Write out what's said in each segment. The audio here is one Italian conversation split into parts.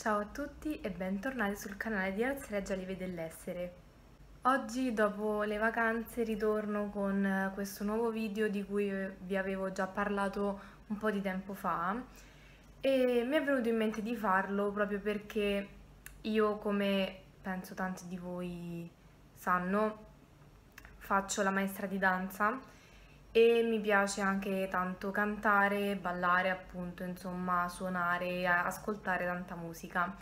Ciao a tutti e bentornati sul canale di Ars Regia Le Vie dell'Essere. Oggi dopo le vacanze ritorno con questo nuovo video di cui vi avevo già parlato un po' di tempo fa e mi è venuto in mente di farlo proprio perché io, come penso tanti di voi sanno, faccio la maestra di danza e mi piace anche tanto cantare, ballare, appunto, insomma suonare, ascoltare tanta musica,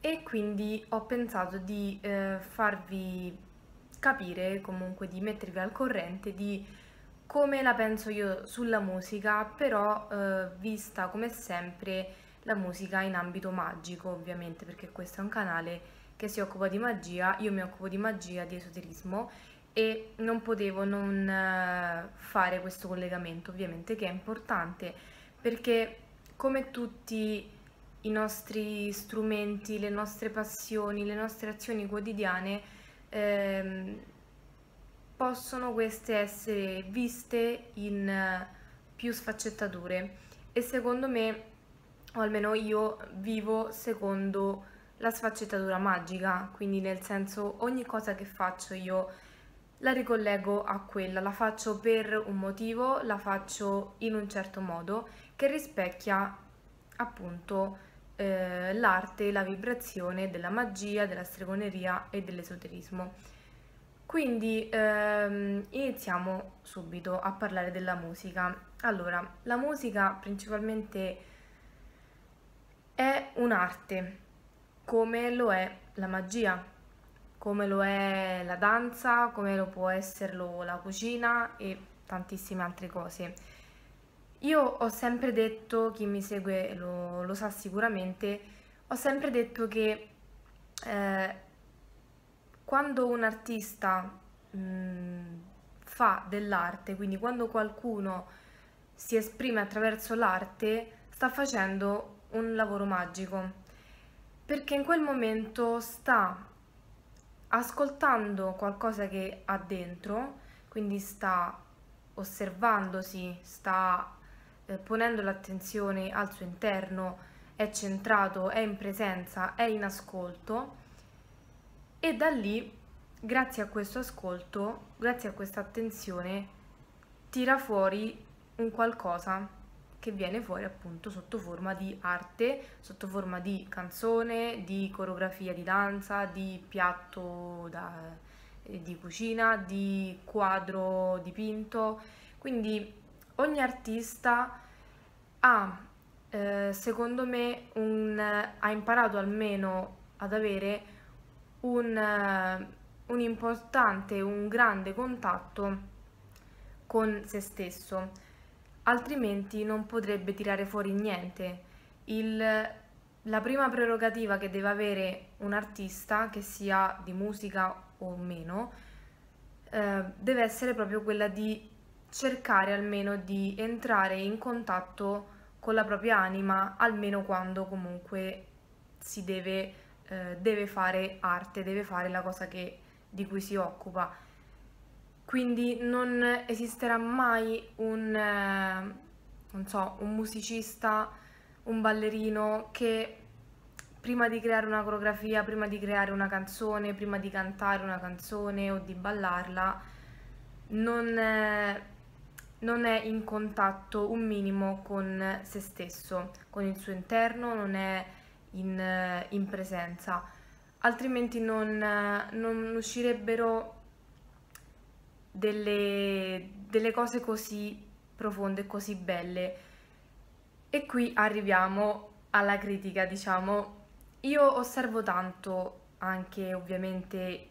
e quindi ho pensato di farvi capire, comunque di mettervi al corrente di come la penso io sulla musica, però vista come sempre la musica in ambito magico, ovviamente, perché questo è un canale che si occupa di magia, io mi occupo di magia, di esoterismo, e non potevo non fare questo collegamento, ovviamente, che è importante perché, come tutti i nostri strumenti, le nostre passioni, le nostre azioni quotidiane, possono queste essere viste in più sfaccettature, e secondo me, o almeno io vivo secondo la sfaccettatura magica, quindi nel senso ogni cosa che faccio io la ricollego a quella, la faccio per un motivo, la faccio in un certo modo che rispecchia appunto l'arte, la vibrazione della magia, della stregoneria e dell'esoterismo. Quindi iniziamo subito a parlare della musica. Allora, la musica principalmente è un'arte, come lo è la magia, come lo è la danza, come lo può esserlo la cucina e tantissime altre cose. Io ho sempre detto, chi mi segue lo sa sicuramente, ho sempre detto che quando un artista fa dell'arte, quindi quando qualcuno si esprime attraverso l'arte, sta facendo un lavoro magico, perché in quel momento sta ascoltando qualcosa che ha dentro, quindi sta osservandosi, sta ponendo l'attenzione al suo interno, è centrato, è in presenza, è in ascolto, e da lì, grazie a questo ascolto, grazie a questa attenzione, tira fuori un qualcosa che viene fuori appunto sotto forma di arte, sotto forma di canzone, di coreografia di danza, di piatto di cucina, di quadro dipinto. Quindi ogni artista ha, secondo me, ha imparato almeno ad avere un importante, un grande contatto con se stesso, altrimenti non potrebbe tirare fuori niente. La prima prerogativa che deve avere un artista, che sia di musica o meno, deve essere proprio quella di cercare almeno di entrare in contatto con la propria anima, almeno quando comunque si deve fare arte, deve fare la cosa di cui si occupa. Quindi non esisterà mai un musicista, un ballerino che prima di creare una coreografia, prima di creare una canzone, prima di cantare una canzone o di ballarla, non è in contatto un minimo con se stesso, con il suo interno, non è in presenza, altrimenti non uscirebbero delle cose così profonde, così belle. E qui arriviamo alla critica, diciamo. Io osservo tanto anche, ovviamente,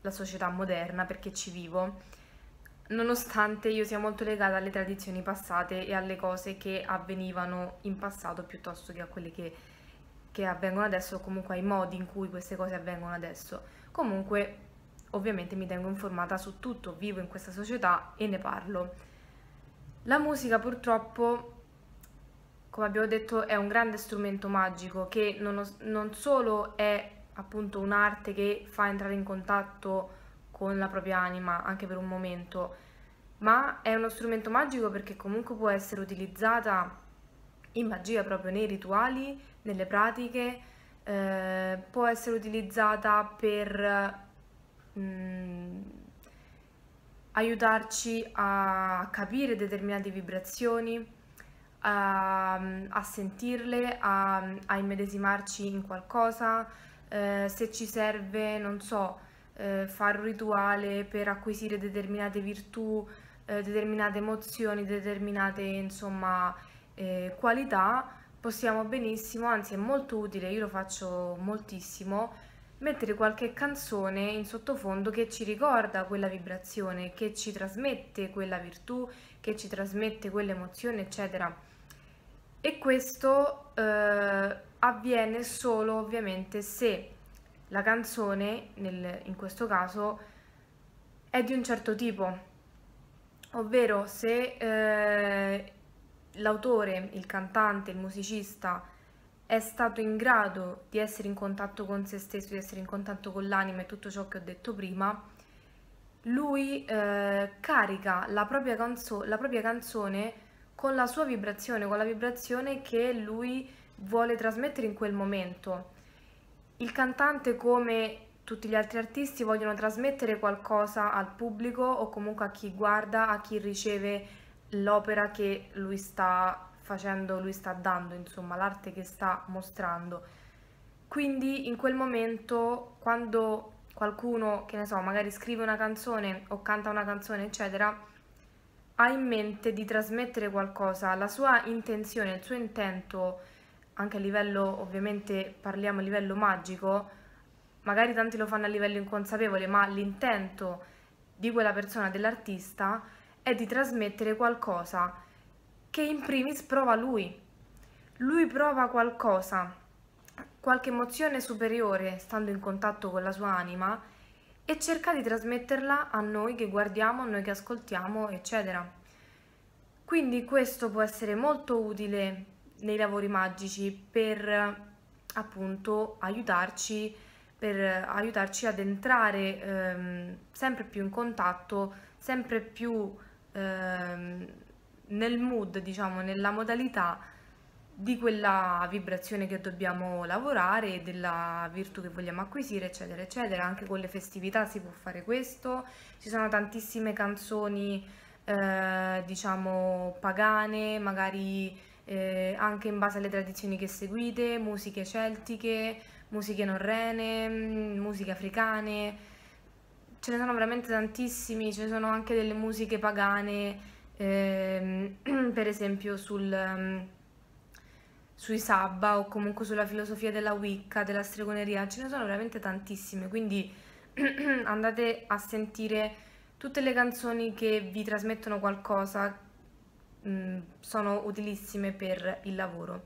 la società moderna, perché ci vivo, nonostante io sia molto legata alle tradizioni passate e alle cose che avvenivano in passato piuttosto che a quelle che avvengono adesso, o comunque ai modi in cui queste cose avvengono adesso. Comunque, ovviamente, mi tengo informata su tutto, vivo in questa società e ne parlo. La musica, purtroppo, come abbiamo detto, è un grande strumento magico che non solo è appunto un'arte che fa entrare in contatto con la propria anima anche per un momento, ma è uno strumento magico perché comunque può essere utilizzata in magia, proprio nei rituali, nelle pratiche, può essere utilizzata per aiutarci a capire determinate vibrazioni, a sentirle, a immedesimarci in qualcosa, se ci serve, non so, fare un rituale per acquisire determinate virtù, determinate emozioni, determinate, insomma, qualità, possiamo benissimo, anzi è molto utile, io lo faccio moltissimo, mettere qualche canzone in sottofondo che ci ricorda quella vibrazione, che ci trasmette quella virtù, che ci trasmette quell'emozione, eccetera. E questo avviene solo ovviamente se la canzone, in questo caso, è di un certo tipo, ovvero se l'autore, il cantante, il musicista è stato in grado di essere in contatto con se stesso, di essere in contatto con l'anima e tutto ciò che ho detto prima, lui carica la propria canzone con la sua vibrazione, con la vibrazione che lui vuole trasmettere in quel momento. Il cantante, come tutti gli altri artisti, vogliono trasmettere qualcosa al pubblico o comunque a chi guarda, a chi riceve l'opera che lui sta facendo, lui sta dando, insomma, l'arte che sta mostrando. Quindi in quel momento, quando qualcuno, che ne so, magari scrive una canzone o canta una canzone, eccetera, ha in mente di trasmettere qualcosa, la sua intenzione, il suo intento, anche a livello, ovviamente parliamo a livello magico, magari tanti lo fanno a livello inconsapevole, ma l'intento di quella persona, dell'artista, è di trasmettere qualcosa che in primis prova lui prova qualcosa, qualche emozione superiore stando in contatto con la sua anima e cerca di trasmetterla a noi che guardiamo, a noi che ascoltiamo, eccetera. Quindi questo può essere molto utile nei lavori magici per, appunto, aiutarci ad entrare sempre più in contatto, sempre più nel mood, diciamo, nella modalità di quella vibrazione che dobbiamo lavorare, della virtù che vogliamo acquisire, eccetera eccetera. Anche con le festività si può fare questo, ci sono tantissime canzoni diciamo pagane, magari anche in base alle tradizioni che seguite, musiche celtiche, musiche norrene, musiche africane, ce ne sono veramente tantissimi. Ci sono anche delle musiche pagane, per esempio sui sabba, o comunque sulla filosofia della Wicca, della stregoneria. Ce ne sono veramente tantissime, quindi andate a sentire tutte le canzoni che vi trasmettono qualcosa, sono utilissime per il lavoro.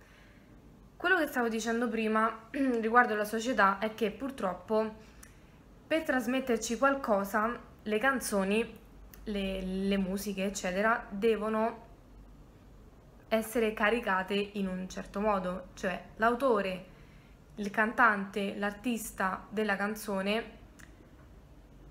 Quello che stavo dicendo prima riguardo alla società è che purtroppo per trasmetterci qualcosa le canzoni, le musiche, eccetera, devono essere caricate in un certo modo, cioè l'autore, il cantante, l'artista della canzone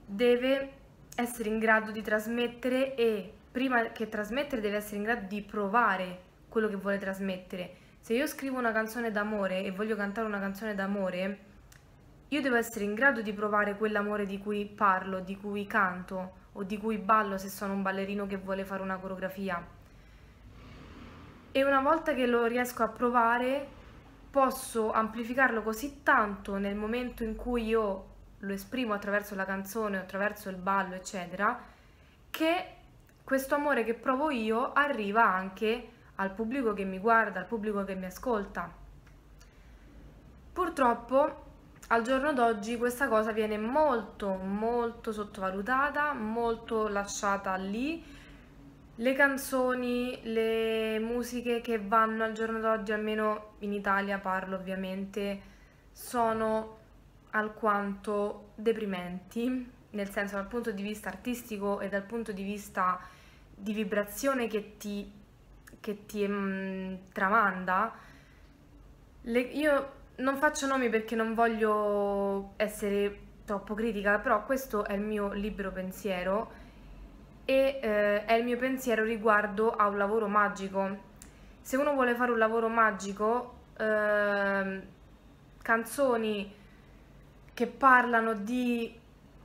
deve essere in grado di trasmettere e prima che trasmettere deve essere in grado di provare quello che vuole trasmettere. Se io scrivo una canzone d'amore e voglio cantare una canzone d'amore, io devo essere in grado di provare quell'amore di cui parlo, di cui canto, o di cui ballo se sono un ballerino che vuole fare una coreografia. E una volta che lo riesco a provare, posso amplificarlo così tanto nel momento in cui io lo esprimo attraverso la canzone, attraverso il ballo, eccetera, che questo amore che provo io arriva anche al pubblico che mi guarda, al pubblico che mi ascolta. Purtroppo al giorno d'oggi questa cosa viene molto molto sottovalutata, molto lasciata lì. Le canzoni, le musiche che vanno al giorno d'oggi, almeno in Italia parlo ovviamente, sono alquanto deprimenti, nel senso dal punto di vista artistico e dal punto di vista di vibrazione che ti tramanda. Io non faccio nomi perché non voglio essere troppo critica, però questo è il mio libero pensiero e è il mio pensiero riguardo a un lavoro magico. se uno vuole fare un lavoro magico, canzoni che parlano di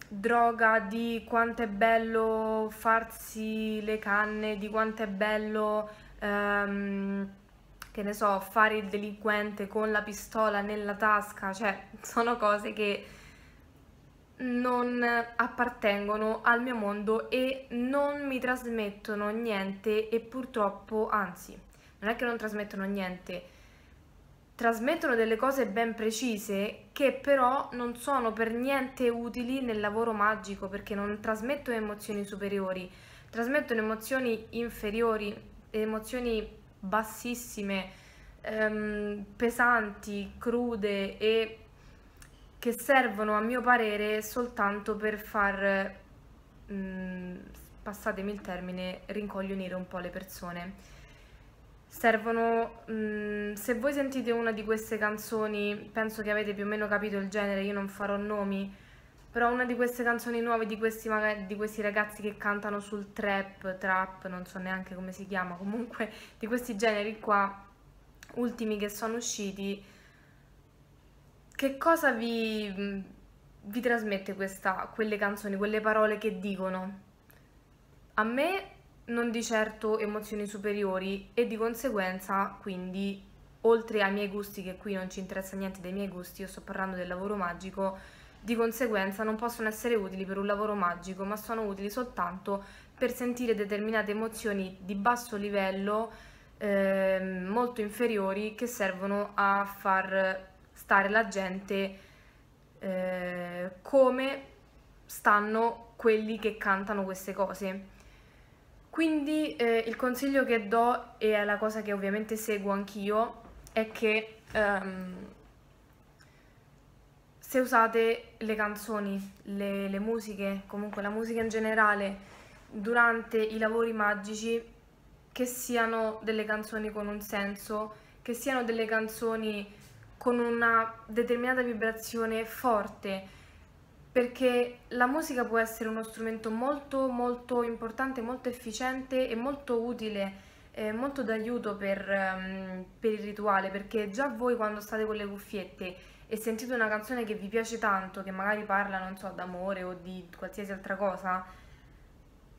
droga, di quanto è bello farsi le canne, di quanto è bello, che ne so, fare il delinquente con la pistola nella tasca, cioè sono cose che non appartengono al mio mondo e non mi trasmettono niente, e purtroppo, anzi, non è che non trasmettono niente, trasmettono delle cose ben precise che però non sono per niente utili nel lavoro magico, perché non trasmettono emozioni superiori, trasmettono emozioni inferiori, emozioni bassissime, pesanti, crude, e che servono a mio parere soltanto per far, passatemi il termine, rincoglionire un po' le persone. Servono, se voi sentite una di queste canzoni, penso che avete più o meno capito il genere, io non farò nomi, però una di queste canzoni nuove di questi ragazzi che cantano sul trap, non so neanche come si chiama, comunque di questi generi qua, ultimi che sono usciti, che cosa vi trasmette quelle canzoni, quelle parole che dicono? A me non di certo emozioni superiori, e di conseguenza, quindi, oltre ai miei gusti, che qui non ci interessa niente dei miei gusti, io sto parlando del lavoro magico, di conseguenza non possono essere utili per un lavoro magico, ma sono utili soltanto per sentire determinate emozioni di basso livello, molto inferiori, che servono a far stare la gente come stanno quelli che cantano queste cose. Quindi il consiglio che do, e è la cosa che ovviamente seguo anch'io, è che se usate le canzoni, le musiche, comunque la musica in generale, durante i lavori magici, che siano delle canzoni con un senso, che siano delle canzoni con una determinata vibrazione forte, perché la musica può essere uno strumento molto molto importante, molto efficiente e molto utile, molto d'aiuto per il rituale, perché già voi quando state con le cuffiette e sentite una canzone che vi piace tanto, che magari parla, non so, d'amore o di qualsiasi altra cosa,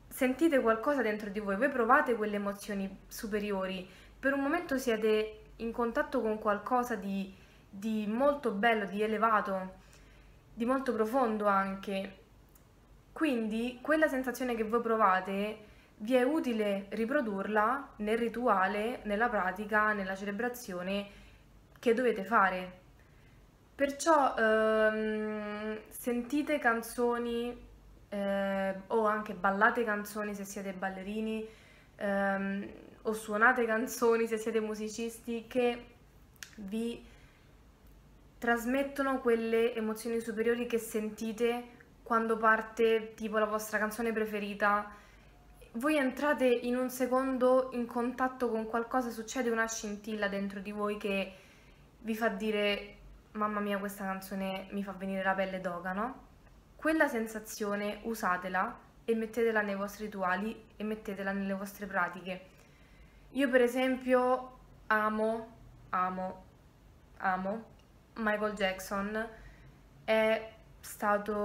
sentite qualcosa dentro di voi, voi provate quelle emozioni superiori, per un momento siete in contatto con qualcosa di molto bello, di elevato, di molto profondo anche. Quindi quella sensazione che voi provate vi è utile riprodurla nel rituale, nella pratica, nella celebrazione che dovete fare. Perciò sentite canzoni o anche ballate canzoni se siete ballerini, o suonate canzoni se siete musicisti, che vi trasmettono quelle emozioni superiori che sentite quando parte tipo la vostra canzone preferita. Voi entrate in un secondo in contatto con qualcosa, succede una scintilla dentro di voi che vi fa dire mamma mia, questa canzone mi fa venire la pelle d'oca, no? Quella sensazione usatela e mettetela nei vostri rituali e mettetela nelle vostre pratiche. Io per esempio amo Michael Jackson, è stato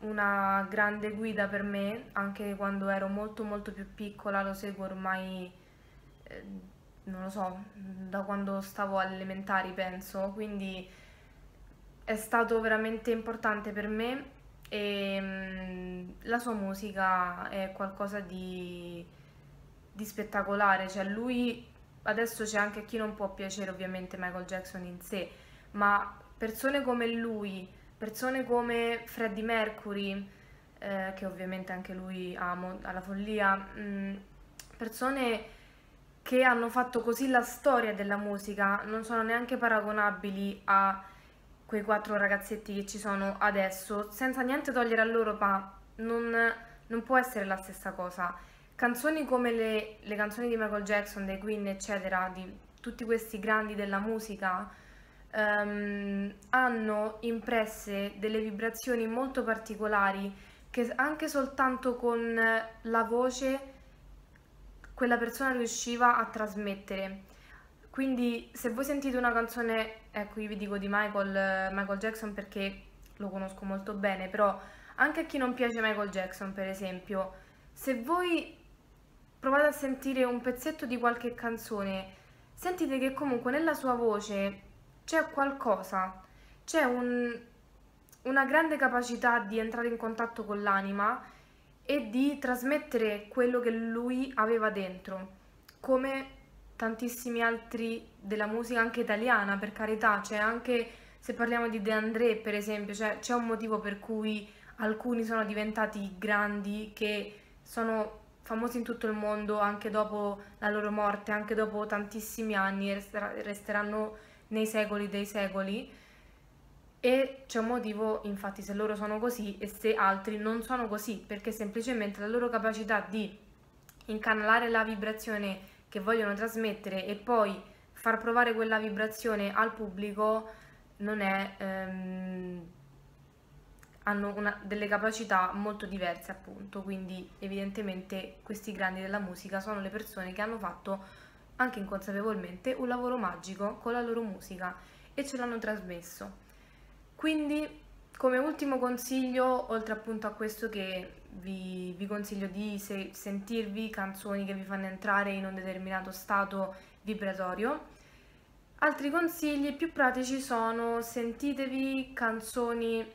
una grande guida per me, anche quando ero molto molto più piccola, lo seguo ormai, non lo so, da quando stavo alle elementari penso, quindi è stato veramente importante per me, e la sua musica è qualcosa di spettacolare, cioè lui, adesso c'è anche chi non può piacere ovviamente Michael Jackson in sé, ma persone come lui, persone come Freddie Mercury, che ovviamente anche lui amo alla follia, persone che hanno fatto così la storia della musica, non sono neanche paragonabili a quei 4 ragazzetti che ci sono adesso, senza niente togliere a loro, ma non può essere la stessa cosa. Canzoni come le canzoni di Michael Jackson, dei Queen, eccetera, di tutti questi grandi della musica, hanno impresse delle vibrazioni molto particolari che anche soltanto con la voce quella persona riusciva a trasmettere. Quindi se voi sentite una canzone, ecco, io vi dico di Michael Jackson perché lo conosco molto bene, però anche a chi non piace Michael Jackson, per esempio, se voi provate a sentire un pezzetto di qualche canzone, sentite che comunque nella sua voce c'è qualcosa, c'è una grande capacità di entrare in contatto con l'anima e di trasmettere quello che lui aveva dentro, come tantissimi altri della musica anche italiana, per carità. Cioè, anche se parliamo di De André, per esempio, c'è un motivo per cui alcuni sono diventati grandi, che sono famosi in tutto il mondo anche dopo la loro morte, anche dopo tantissimi anni, resteranno nei secoli dei secoli, e c'è un motivo infatti se loro sono così e se altri non sono così, perché semplicemente la loro capacità di incanalare la vibrazione che vogliono trasmettere e poi far provare quella vibrazione al pubblico non è... hanno delle capacità molto diverse, appunto. Quindi evidentemente questi grandi della musica sono le persone che hanno fatto anche inconsapevolmente un lavoro magico con la loro musica e ce l'hanno trasmesso. Quindi, come ultimo consiglio, oltre appunto a questo che vi consiglio di sentirvi canzoni che vi fanno entrare in un determinato stato vibratorio, altri consigli più pratici sono: sentitevi canzoni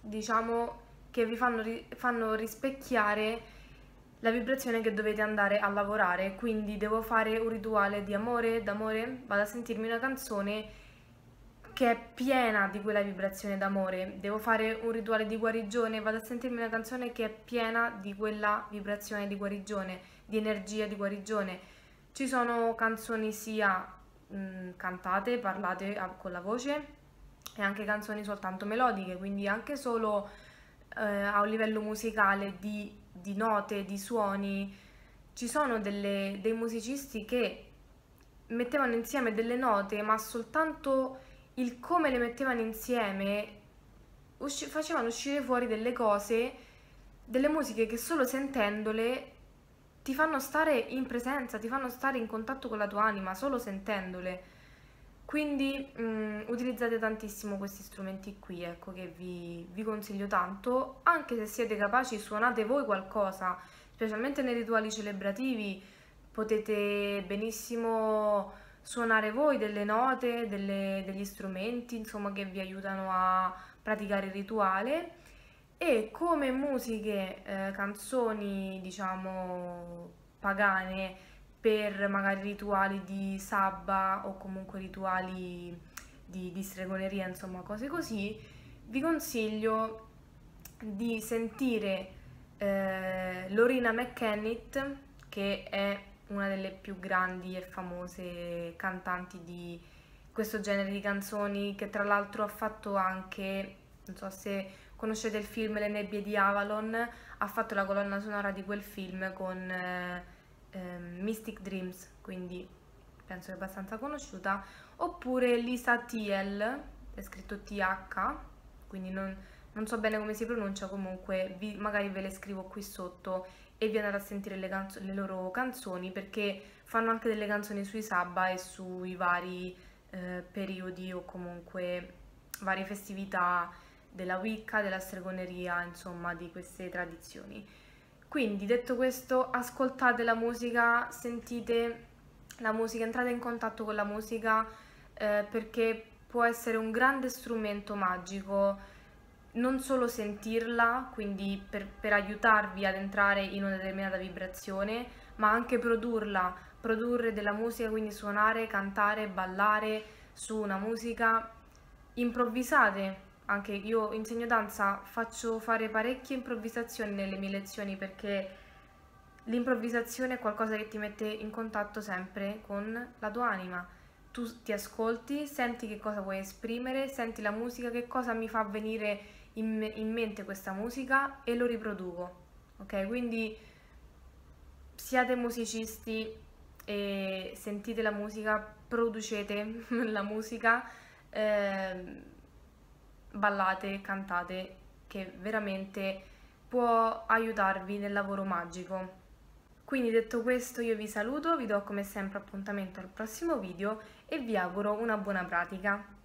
diciamo che vi fanno rispecchiare la vibrazione che dovete andare a lavorare. Quindi devo fare un rituale di amore, d'amore, vado a sentirmi una canzone che è piena di quella vibrazione d'amore. Devo fare un rituale di guarigione, vado a sentirmi una canzone che è piena di quella vibrazione di guarigione, di energia di guarigione. Ci sono canzoni sia cantate, parlate con la voce, e anche canzoni soltanto melodiche, quindi anche solo a un livello musicale di note, di suoni. Ci sono dei musicisti che mettevano insieme delle note, ma soltanto il come le mettevano insieme facevano uscire fuori delle cose, delle musiche che solo sentendole ti fanno stare in presenza, ti fanno stare in contatto con la tua anima, solo sentendole. Quindi utilizzate tantissimo questi strumenti qui, ecco, che vi consiglio tanto. Anche se siete capaci, suonate voi qualcosa, specialmente nei rituali celebrativi. Potete benissimo suonare voi delle note, degli strumenti, insomma, che vi aiutano a praticare il rituale. E come musiche, canzoni, diciamo, pagane, per magari rituali di sabba o comunque rituali di stregoneria, insomma cose così, vi consiglio di sentire Loreena McKennitt, che è una delle più grandi e famose cantanti di questo genere di canzoni, che tra l'altro ha fatto anche, non so se conoscete il film Le nebbie di Avalon, ha fatto la colonna sonora di quel film con... Mystic Dreams, quindi penso che è abbastanza conosciuta. Oppure Lisa Thiel, è scritto TH, quindi non so bene come si pronuncia, comunque magari ve le scrivo qui sotto e vi andate a sentire le loro canzoni, perché fanno anche delle canzoni sui sabba e sui vari periodi o comunque varie festività della Wicca, della stregoneria, insomma di queste tradizioni. Quindi, detto questo, ascoltate la musica, sentite la musica, entrate in contatto con la musica, perché può essere un grande strumento magico non solo sentirla, quindi per aiutarvi ad entrare in una determinata vibrazione, ma anche produrre della musica, quindi suonare, cantare, ballare su una musica. Improvvisate. Anche io insegno danza, faccio fare parecchie improvvisazioni nelle mie lezioni, perché l'improvvisazione è qualcosa che ti mette in contatto sempre con la tua anima. Tu ti ascolti, senti che cosa vuoi esprimere, senti la musica, che cosa mi fa venire in mente questa musica, e lo riproduco, ok? Quindi siate musicisti e sentite la musica, producete la musica, ballate, cantate, che veramente può aiutarvi nel lavoro magico. Quindi detto questo io vi saluto, vi do come sempre appuntamento al prossimo video e vi auguro una buona pratica.